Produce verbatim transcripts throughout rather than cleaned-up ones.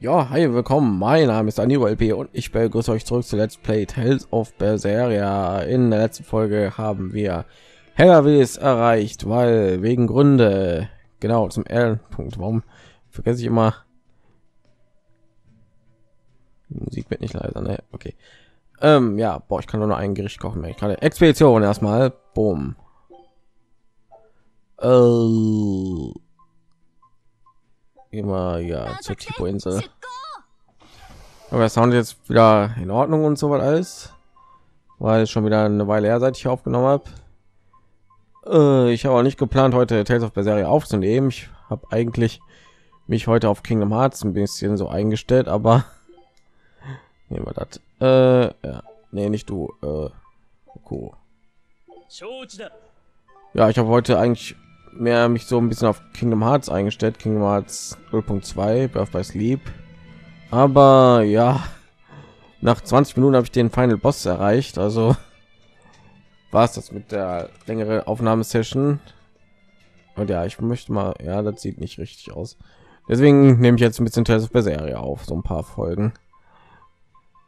Ja, hi, willkommen. Mein Name ist DanieruLP und ich begrüße euch zurück zu Let's Play Tales of Berseria. In der letzten Folge haben wir Hellawes erreicht, weil wegen Gründe, genau zum L-Punkt. Warum vergesse ich immer? Die Musik wird nicht leiser, ne? Okay. Ähm, ja, boah, ich kann nur noch ein Gericht kochen. Ich kann Expedition erstmal. Boom. Äh, immer ja zur Tipo-Insel, aber das Sound jetzt wieder in Ordnung und so was alles, weil schon wieder eine Weile her, seit ich aufgenommen habe. Äh, ich habe auch nicht geplant, heute Tales of Berseria aufzunehmen. Ich habe eigentlich mich heute auf Kingdom Hearts ein bisschen so eingestellt, aber nehmen wir das. Äh, ja. Nee, nicht du. Äh, cool. Ja, ich habe heute eigentlich mehr mich so ein bisschen auf Kingdom Hearts eingestellt, Kingdom Hearts null Punkt zwei Birth by Sleep, aber ja, nach zwanzig Minuten habe ich den Final Boss erreicht, also war es das mit der längeren Aufnahmesession. Und ja, ich möchte mal, ja, das sieht nicht richtig aus, deswegen nehme ich jetzt ein bisschen Tales of Berseria auf, so ein paar Folgen.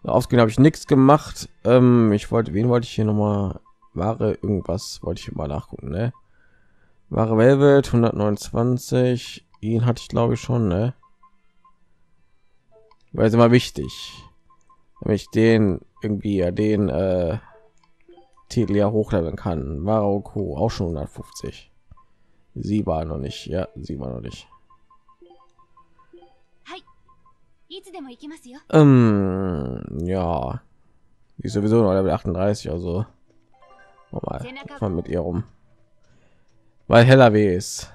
Aufgehen habe ich nichts gemacht. Ähm, ich wollte, wen wollte ich hier noch mal, Ware irgendwas wollte ich mal nachgucken, ne? Mara Velvet hundertneunundzwanzig, ihn hatte ich glaube ich schon, ne? Weil es immer wichtig, wenn ich den irgendwie ja den äh, Titel ja hochladen kann. Maroko auch schon hundertfünfzig. Sie war noch nicht, ja, sie war noch nicht. Ähm, ja, die ist sowieso noch Level achtunddreißig, also mal, mal mit ihr rum. Weil Hellawes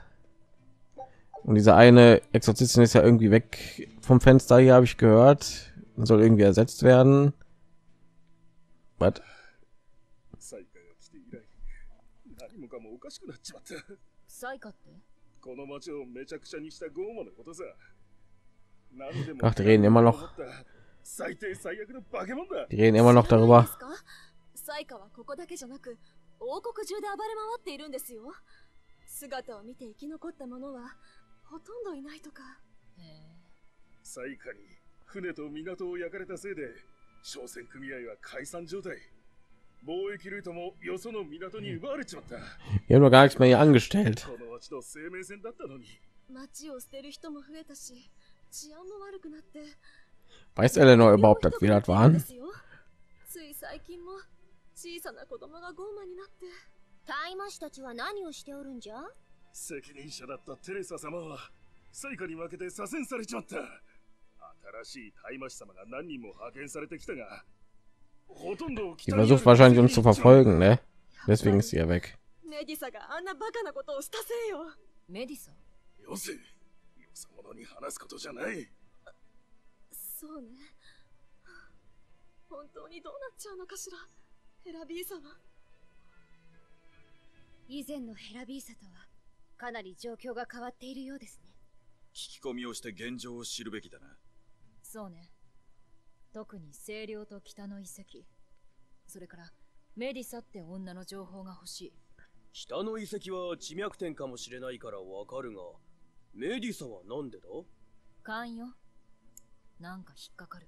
und diese eine Exorzistin ist ja irgendwie weg vom Fenster, hier habe ich gehört, und soll irgendwie ersetzt werden. What? Ach, die reden immer noch. Die reden immer noch darüber. Wir haben noch gar nichts mehr hier angestellt. Weiß Eleanor überhaupt, dass wir das waren? Die versucht wahrscheinlich uns zu verfolgen, ne? Deswegen ist sie ja weg.以前のヘラビーサとはかなり状況が変わっているようですね。聞き込みをして現状を知るべきだな。そうね。特にセイリオと北の遺跡、それからメディサって女の情報が欲しい。北の遺跡は地脈展かもしれないからわかるが、メディサは何でだ？関与なんか引っかかる。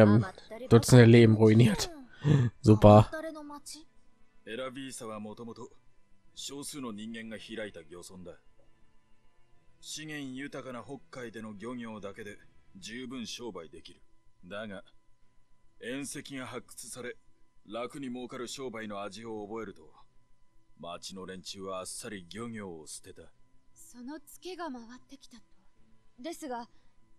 haben Dutzende Leben ruiniert. Super. 資源豊かな北海での漁業だけで十分商売できる。だが、隕石が発掘され、楽に儲かる商売の味を覚えると、町の連中はあっさり漁業を捨てた。そのツケが回ってきたと。ですが、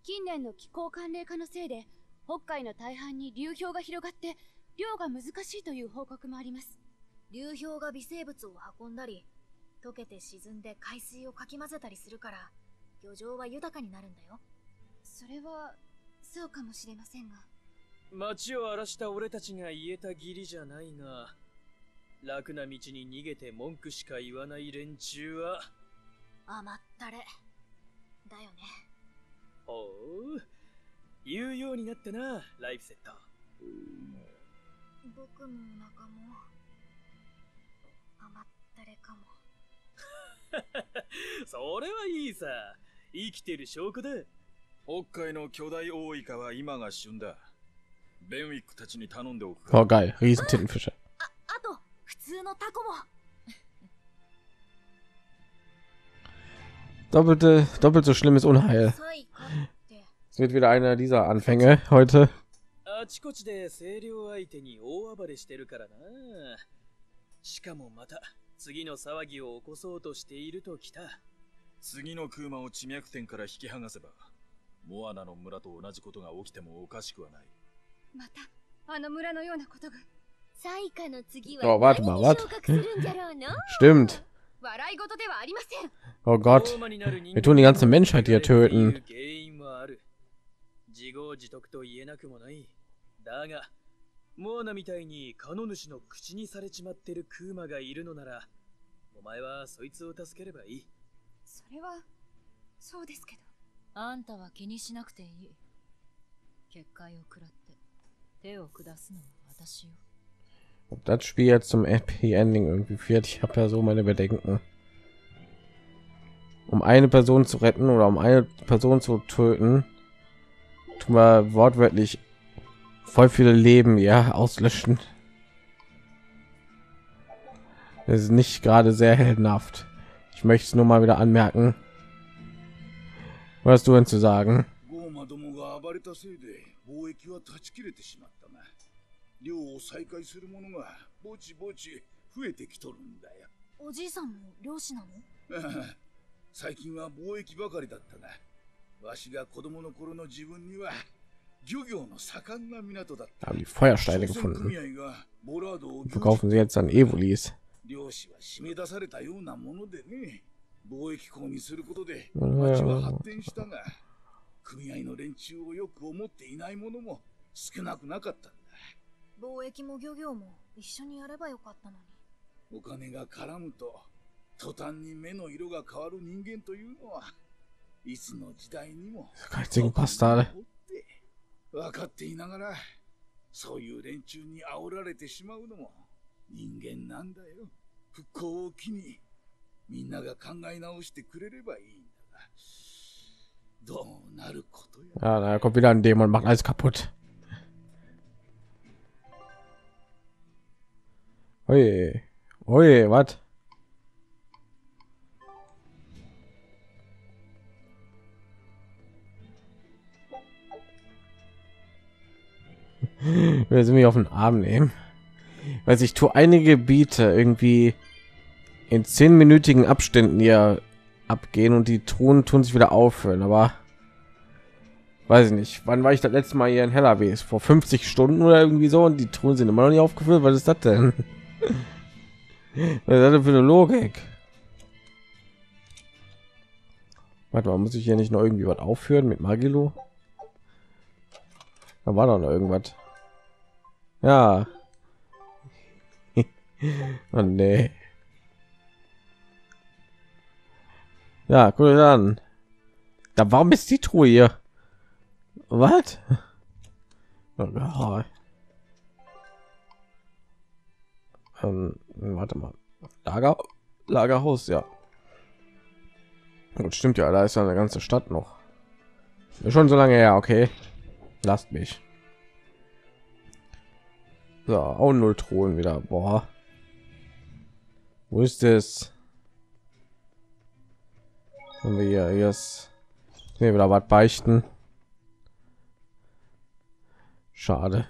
近年の気候寒冷化のせいで、北海の大半に流氷が広がって、漁が難しいという報告もあります。流氷が微生物を運んだり、溶けて沈んで海水をかき混ぜたりするから、漁場は豊かになるんだよ。それは、そうかもしれませんが。町を荒らした俺たちが言えた義理じゃないが、楽な道に逃げて文句しか言わない連中は、甘ったれ、だよね。ほう、言うようになったな、ライフセット。僕のお腹も、甘ったれかも。それはいいさ。生きてる証拠だ。北海の巨大オオイカは今が旬だ。ベンウィックたちに頼んでおく。Oh geil, Riesentittenfische. あ、あと普通のタコも。Doppelte, doppelt so schlimmes Unheil. Es wird wieder einer dieser Anfänge heute. あちこちで清涼相手に大暴れしてるからな。しかもまた。次の騒ぎを起こそうとしているときた。次のクーマを地脈点から引き剥がせば、モアナの村と同じことが起きてもおかしくはない。またあの村のようなことが。サイカの次は何に昇格するんじゃろうの？Stimmt. 笑い事ではありません。Oh Gott. Wir tun die ganze Menschheit hier töten. 原因はある。自業自得と言えなくもない。だが。モアナみたいにカノ主の口にされちまってるクーマがいるのなら、お前はそいつを助ければいい。それはそうですけど、あんたは気にしなくていい。結界を食らって手を下すのは私よ。Ob das Spiel jetzt zum Happy Ending irgendwie führt, ich habe ja so meine Bedenken. Um eine Person zu retten oder um eine Person zu töten, tun wir wortwörtlich voll viele Leben ja auslöschen. Das ist nicht gerade sehr heldenhaft. Ich möchte es nur mal wieder anmerken. Was hast du denn zu sagen? 漁業の盛んな港だった。 Haben die Feuersteine gefunden. Verkaufen sie jetzt an Evolis. 漁師は締め出されたようなものでね。貿易港にすることで町は発展したが、組合の連中をよく思っていないものも少なくなかったんだ。貿易も漁業も一緒にやればよかったのに。お金が絡むと途端に目の色が変わる人間というのはいつの時代にも。海鮮パスタね。分かっていながら、そういう連中に煽られてしまうのも人間なんだよ。復興を機にみんなが考え直してくれればいいんだが、どうなることや。あ、な、kommt wieder ein Dämon und macht alles kaputt. Oje, oje, was? Wir sind mich auf den Arm nehmen, weil ich tue einige Gebiete irgendwie in zehnminütigen Abständen hier abgehen und die Truhen tun sich wieder auffüllen. Aber weiß ich nicht, wann war ich das letzte Mal hier in Hellawes? Vor fünfzig Stunden oder irgendwie so, und die Truhen sind immer noch nicht aufgefüllt. Was ist das denn? Was ist das denn für eine Logik? Warte mal, muss ich hier nicht noch irgendwie was aufführen mit Magilou? Da war doch noch irgendwas. Ja. Oh nee. Ja, guck dir an. Da, warum ist die Truhe hier? Was? Oh, ähm, warte mal. Lager, Lagerhaus, ja. Gut, stimmt ja, da ist ja eine ganze Stadt noch. Ist schon so lange her, okay. Lasst mich. So, auch null Truhen wieder. Boah. Wo ist es? Haben wir hier, hier ist mir wieder was beichten. Schade.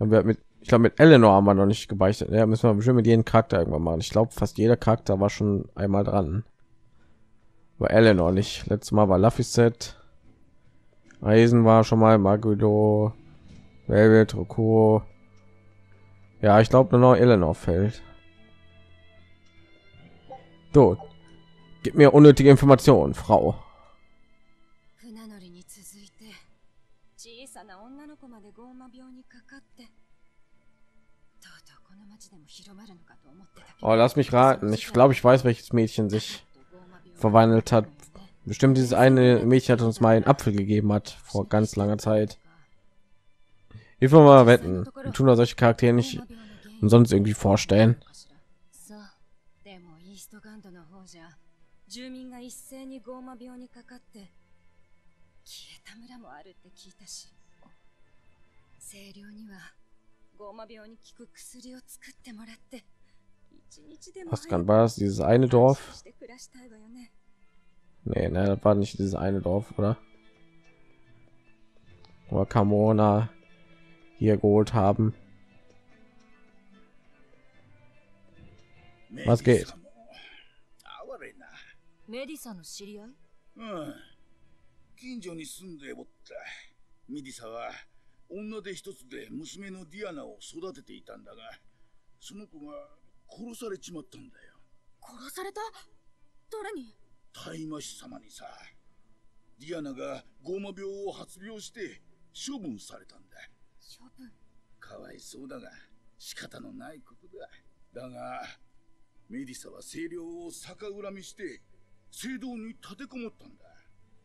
Haben wir mit, ich glaube mit Eleanor haben wir noch nicht gebeichtet. Ja, müssen wir bestimmt mit jedem Charakter irgendwann machen. Ich glaube fast jeder Charakter war schon einmal dran. War Eleanor nicht. Letztes Mal war Laphicet. Eisen war schon mal, Magilou, Velvet, Roko. Ja, ich glaube nur noch Eleanor fällt. So, gib mir unnötige Informationen, Frau. Oh, lass mich raten. Ich glaube, ich weiß, welches Mädchen sich verwandelt hat. Bestimmt dieses eine Mädchen, hat uns mal einen Apfel gegeben hat vor ganz langer Zeit. Ich will mal wetten. Wir tun da solche Charaktere nicht umsonst irgendwie vorstellen. Was kann war das? Dieses eine Dorf? Nee, ne, das war nicht dieses eine Dorf, oder? Wo wir Kamona hier geholt haben. Was geht? Medissa no Shiriai? Hm. Kinjo ni sunde otta. Medissa wa onna de hitotsu de musume no Diana o sodatete itan da ga, sono ko ga korosare chimattan da yo. Korosareta? Dore ni? Taimashi sama ni sa. Diana ga goma byou o hatsbyou shite shobun saretan da. Shobun? Kawaisou da ga shikata no nai koto da. Da ga Medissa wa seiryou o sakaurami shite 聖堂に立てこもったんだ。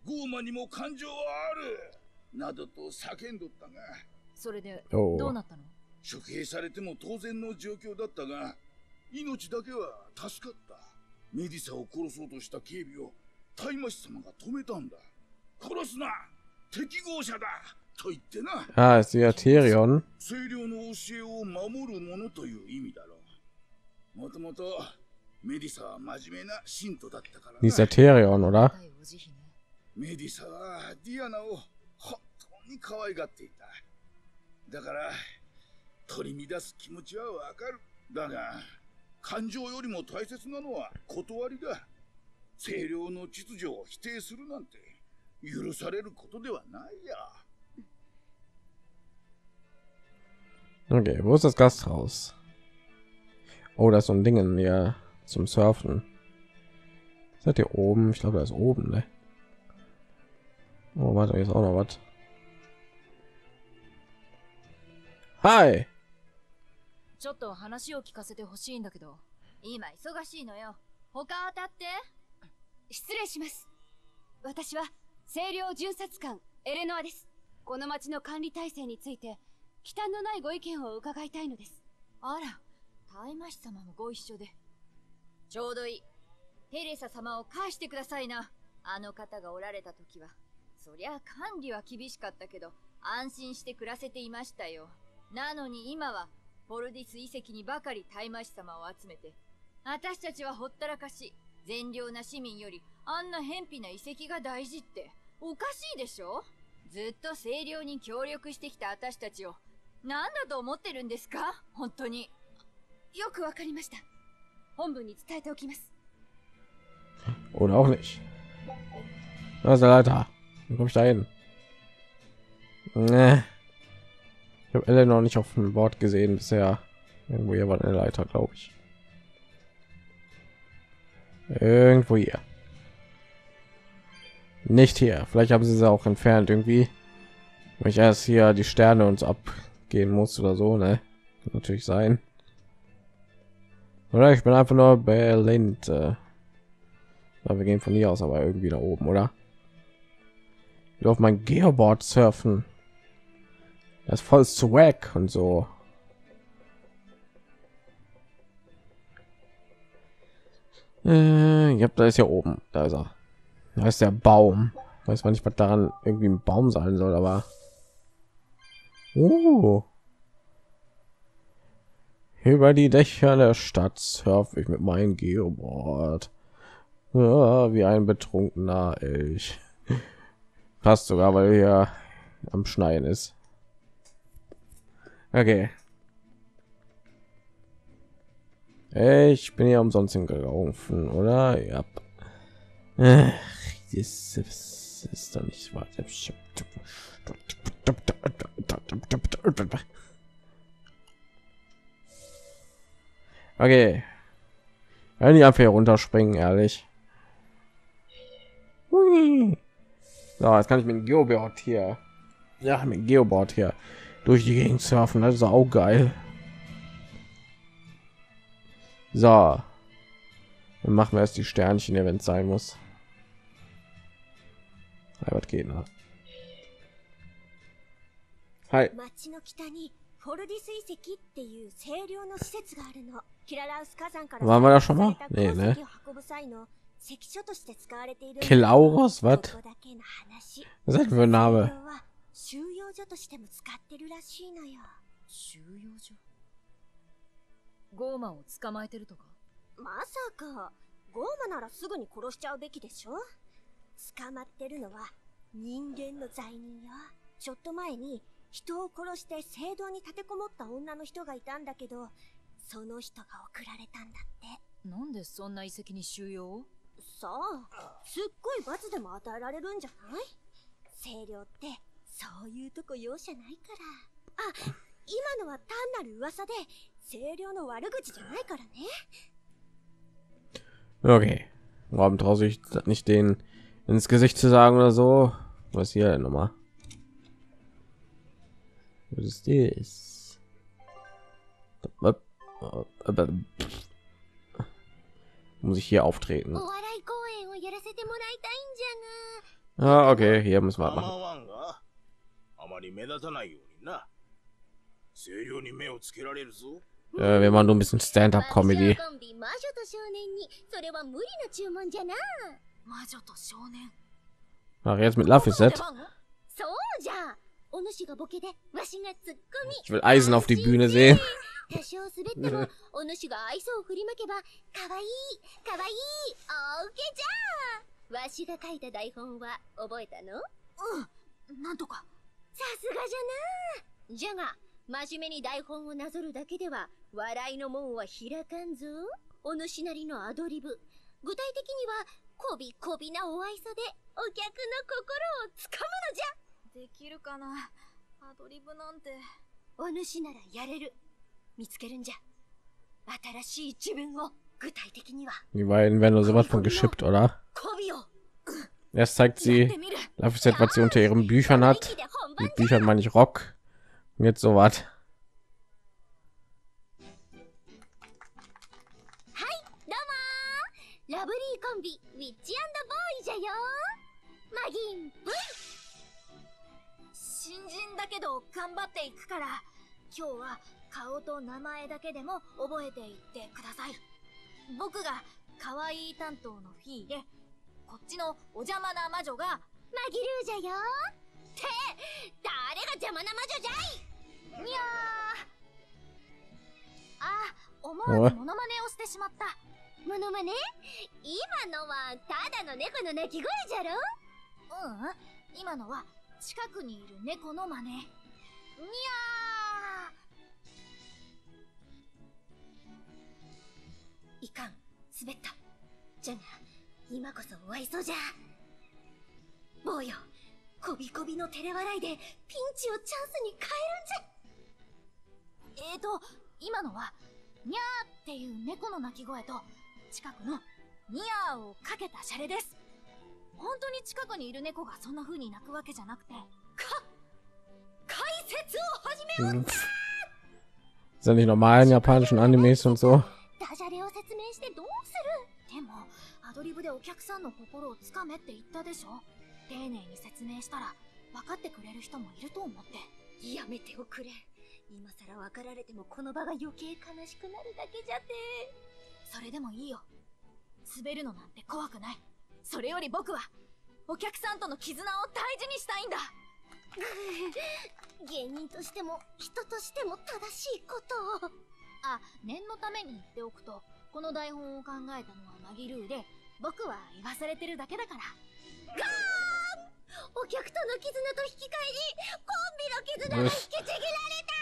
ゴーマにも感情はある。などと叫んどったが、それでどうなったの？処刑されても当然の状況だったが、命だけは助かった。メディサを殺そうとした警備を大魔師様が止めたんだ。殺すな、適合者だと言ってな。ああ、Aetherion。聖領の教えを守るものという意味だろう。もともと Dieser Therion, oder? Okay, wo ist das Gasthaus? Oh, das ist so ein Ding, ja. Zum Surfen seid ihr oben, ich glaube da ist oben, ne? Oh, warte, hier ist auch noch was. Hi,ちょうどいい。テレサ様を返してくださいな。あの方がおられた時は、そりゃ管理は厳しかったけど、安心して暮らせていましたよ。なのに今は、ポルディス遺跡にばかり対魔師様を集めて、私たちはほったらかし、善良な市民よりあんな偏僻な遺跡が大事っておかしいでしょ。ずっと清涼に協力してきた私たちを何だと思ってるんですか。本当に。よくわかりました。 Oder auch nicht. Da ist der Leiter. Dann komme ich da hin. Nee. Ich habe Eleanor noch nicht auf dem Board gesehen bisher. Irgendwo hier war eine Leiter, glaube ich. Irgendwo hier. Nicht hier. Vielleicht haben sie es auch entfernt irgendwie. Wenn ich erst hier die Sterne uns abgehen muss oder so, ne? Kann natürlich sein. Oder ich bin einfach nur belendt. Äh, wir gehen von hier aus, aber irgendwie da oben, oder? Ich will auf mein Geoboard surfen. Das ist voll Swag und so. Äh, ich hab, da ist ja oben, da ist er. Da ist der Baum. Weiß man nicht, was daran irgendwie ein Baum sein soll, aber. Uh. Über die Dächer der Stadt surfe ich mit meinem Geoboard. Ja, wie ein betrunkener Elch. Passt sogar, weil er am Schneien ist. Okay. Ich bin ja umsonst hingelaufen, oder? Ja. Das ist doch nicht wahr. Okay. Wenn die einfach hier runterspringen, ehrlich. Hui. So, jetzt kann ich mit dem Geoboard hier, ja, mit dem Geoboard hier durch die Gegend surfen. Das ist auch geil. So, dann machen wir erst die Sternchen, wenn es sein muss. Hi, was geht noch? Hi. Waren wir da schon mal? Nee, ne? Kelauros, was? Was hat für ein Name? Okay, warum traue ich das nicht, denen ins Gesicht zu sagen oder so? Was hier nochmal? Was ist das? Muss ich hier auftreten? Ah, okay, hier müssen wir machen. Äh, wir machen nur ein bisschen Stand-up-Comedy. Ach, jetzt mit Laphicet. Ich will Eisen auf die Bühne sehen. Die beiden werden nur sowas von geschippt, oder? Erst zeigt sie Laphicet, was sie unter ihren Büchern hat. Mit Büchern meine ich Rock. Und jetzt so was. Sind nicht normalen japanischen Animes und so. 僕は言わされてるだけだから。ガーン！お客との絆と引き換えにコンビの絆が引きちぎられた。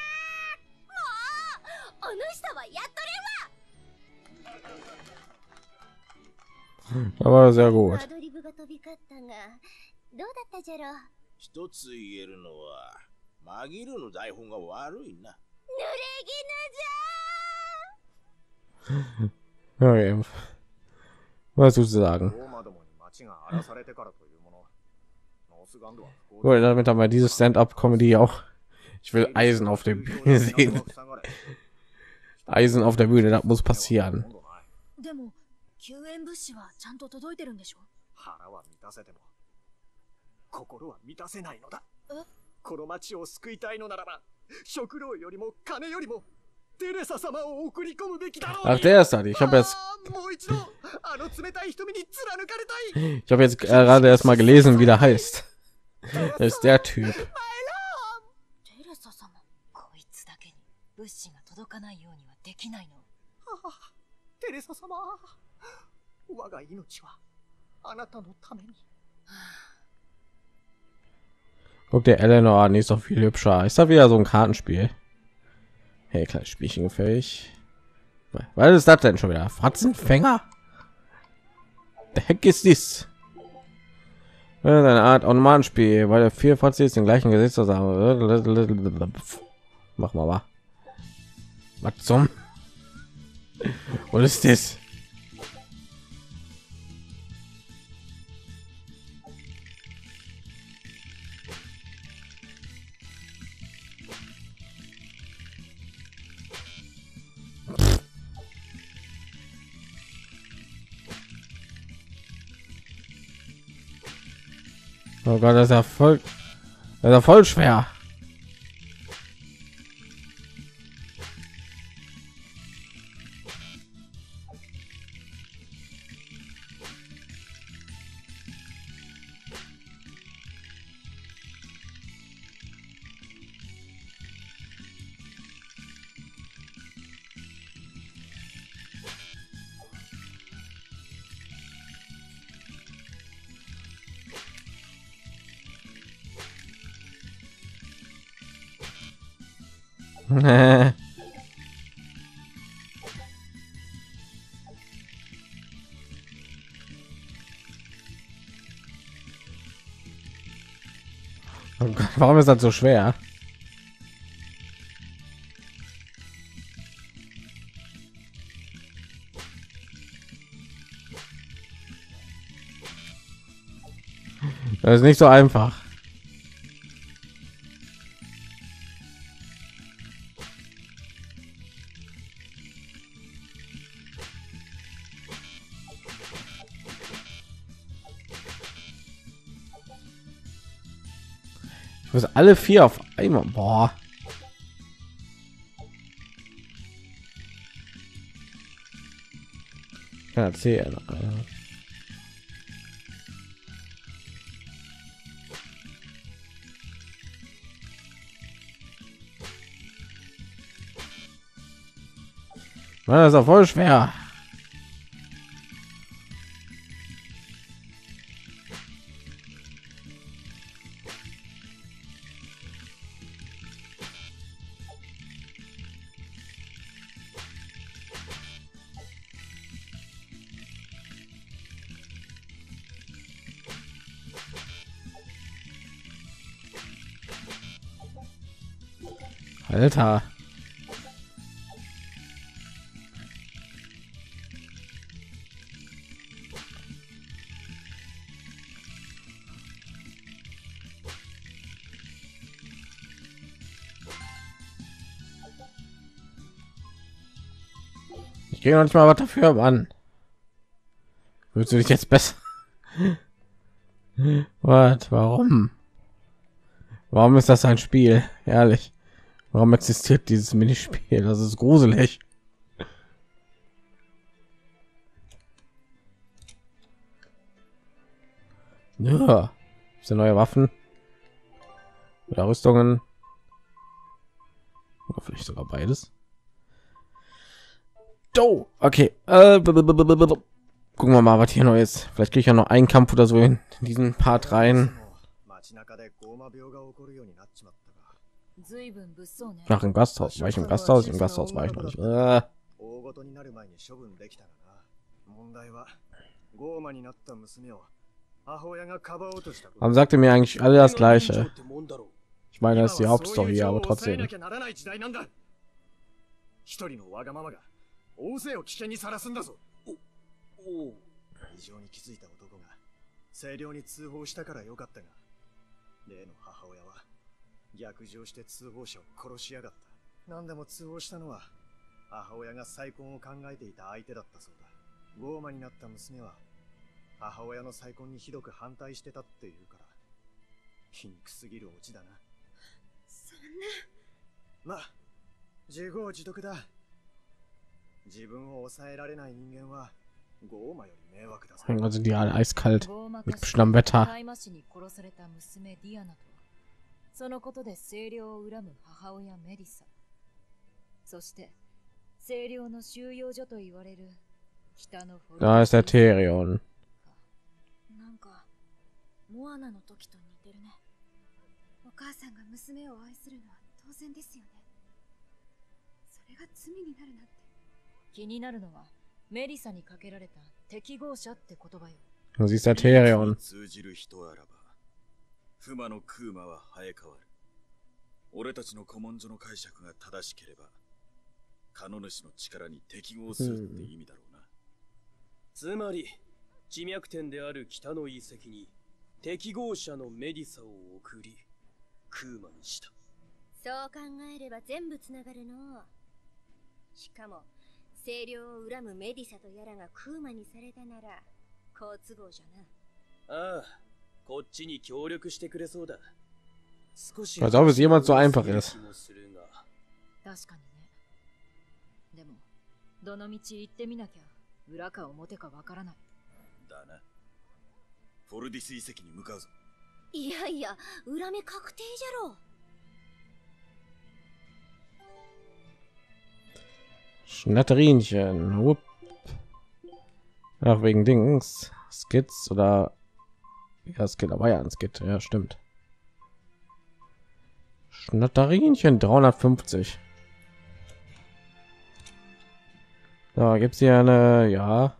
もう、あの人はやっとれば。Aber sehr gut. Okay. Was du zu sagen? Gut, damit haben wir diese Stand-up-Comedy auch. Ich will Eisen auf der Bühne sehen. Eisen auf der Bühne, das muss passieren. 救援物資はちゃんと届いてるんでしょ。腹は満たせても心は満たせないのだ。この町を救いたいのならば、食料よりも金よりもテレサ様を送り込むべきだろう。Ach, der ist da. Ich habe jetzt Ich habe jetzt gerade erst mal gelesen, wie der heißt. Das ist der Typ. Guck dir Eleanor an, die ist doch viel hübscher. Ist da wieder so ein Kartenspiel? Hey, kleines Spielchen gefällig. Was ist das denn schon wieder? Fratzenfänger? Der Heck ist dies. Das ist eine Art Automatenspiel, weil der vier Fratzen ist den gleichen Gesetz zusammen. Mach mal mal. Was zum? Was ist das? Oh Gott, das ist ja voll, das ist ja voll schwer. Warum ist das so schwer? Das ist nicht so einfach. Alle vier auf einmal. Boah. Ich kann erzählen. Mann, das ist ja voll schwer. Alter. Ich gehe noch nicht mal was dafür an. Willst du dich jetzt besser? Was? Warum? Warum ist das ein Spiel? Ehrlich. Warum existiert dieses Minispiel? Das ist gruselig. Ja, sind neue Waffen oder Rüstungen oder vielleicht sogar beides. Oh, okay. Äh, Gucken wir mal, was hier noch ist. Vielleicht kriege ich ja noch einen Kampf oder so in diesen Part rein. Nach dem Gasthaus. War ich im Gasthaus? Im Gasthaus war ich noch nicht. Äh. Man sagte mir eigentlich alle das Gleiche. Ich meine, das ist die Hauptstory, aber trotzdem. Also die alle eiskalt mit bestimmtem Wetter. Da ist der Therion. Du siehst der Therion. Als ob es jemand so einfach ist. Schnatterinchen. Hup. Ach, wegen Dings. Skits oder... Ja, Skit, aber ja, ein Skit. Ja, stimmt. Schnatterinchen dreihundertfünfzig. Da gibt es hier eine... Ja.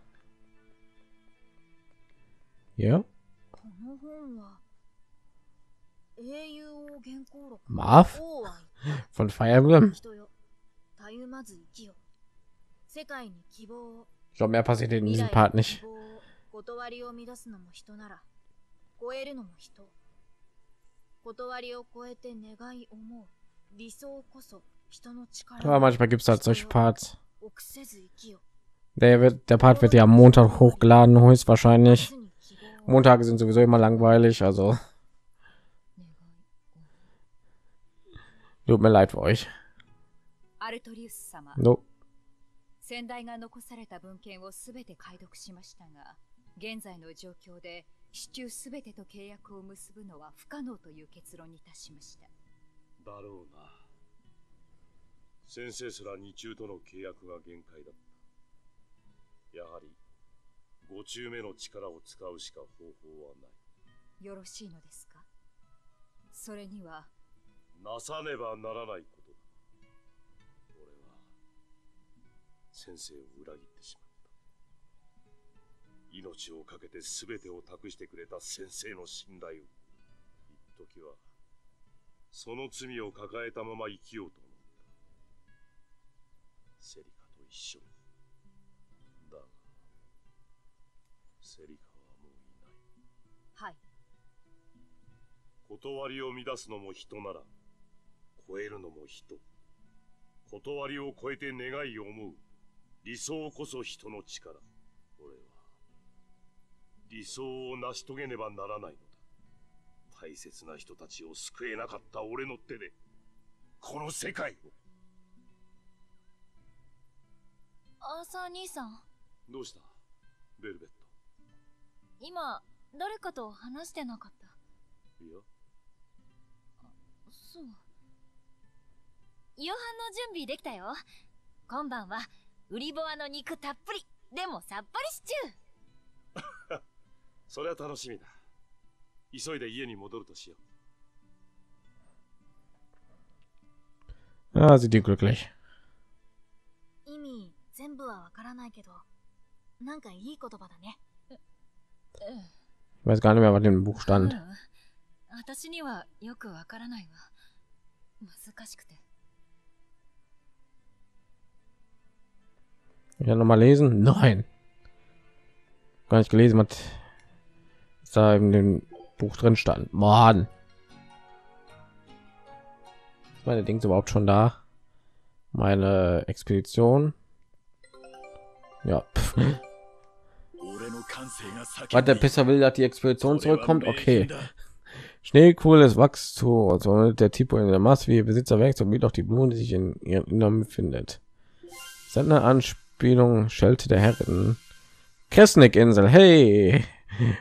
Ja. Marv? Von Fire Emblem? Ich glaube, mehr passiert in diesem Part nicht. Aber manchmal gibt es halt solche Parts. Der, wird, der Part wird ja am Montag hochgeladen, höchstwahrscheinlich. Montage sind sowieso immer langweilig, also tut mir leid für euch. No. それは楽しみだ。急いで家に戻るとしよう。 Ah, sind die glücklich. Ich weiß gar nicht mehr, was in dem Buch stand. Ich kann noch mal lesen. Nein, gar nicht gelesen, was da in dem Buch drin stand. Mann. Meine Dings überhaupt schon da? Meine Expedition. Ja. Was der Pisser will, dass die Expedition zurückkommt. Okay. Schnee, cooles Wachs zu. Also der Tipo in der Masse wie Besitzer weg, so wie doch die Blumen, die sich in ihrem Innern befindet. Seine Anspielung schelte der Herren. Kresnik-Insel. Hey.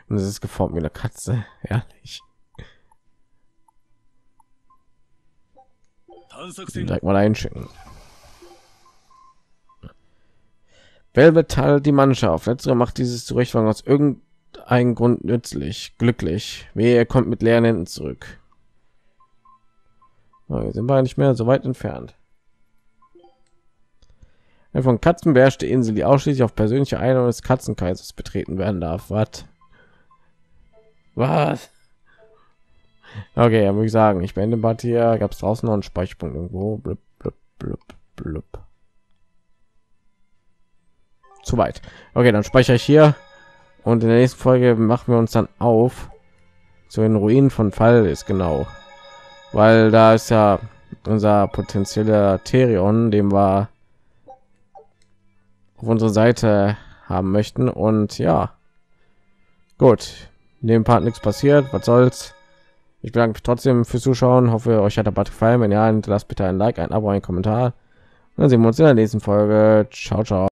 Und es ist geformt wie eine Katze. Ehrlich. Direkt mal einschicken. Velvet teilt die Mannschaft. Letztere macht dieses Zurechtfangen aus irgendeinem Grund nützlich. Glücklich. Wehe, er kommt mit leeren Händen zurück. Na, wir sind beide nicht mehr so weit entfernt. Ein von Katzenbärste Insel, die ausschließlich auf persönliche Einladung des Katzenkaisers betreten werden darf. Was? Was? Okay, ja, muss ich sagen, ich beende Bad hier. Gab es draußen noch einen Speicherpunkt irgendwo? Blub, blub, blub, blub. Zu weit. Okay, dann speichere ich hier. Und in der nächsten Folge machen wir uns dann auf zu den Ruinen von Fallis, genau. Weil da ist ja unser potenzieller Therion, dem wir auf unsere Seite haben möchten. Und ja, gut. In dem Part nichts passiert. Was soll's? Ich bedanke mich trotzdem fürs Zuschauen. Hoffe, euch hat der Part gefallen. Wenn ja, hinterlasst bitte ein Like, ein Abo, ein Kommentar. Und dann sehen wir uns in der nächsten Folge. Ciao, ciao.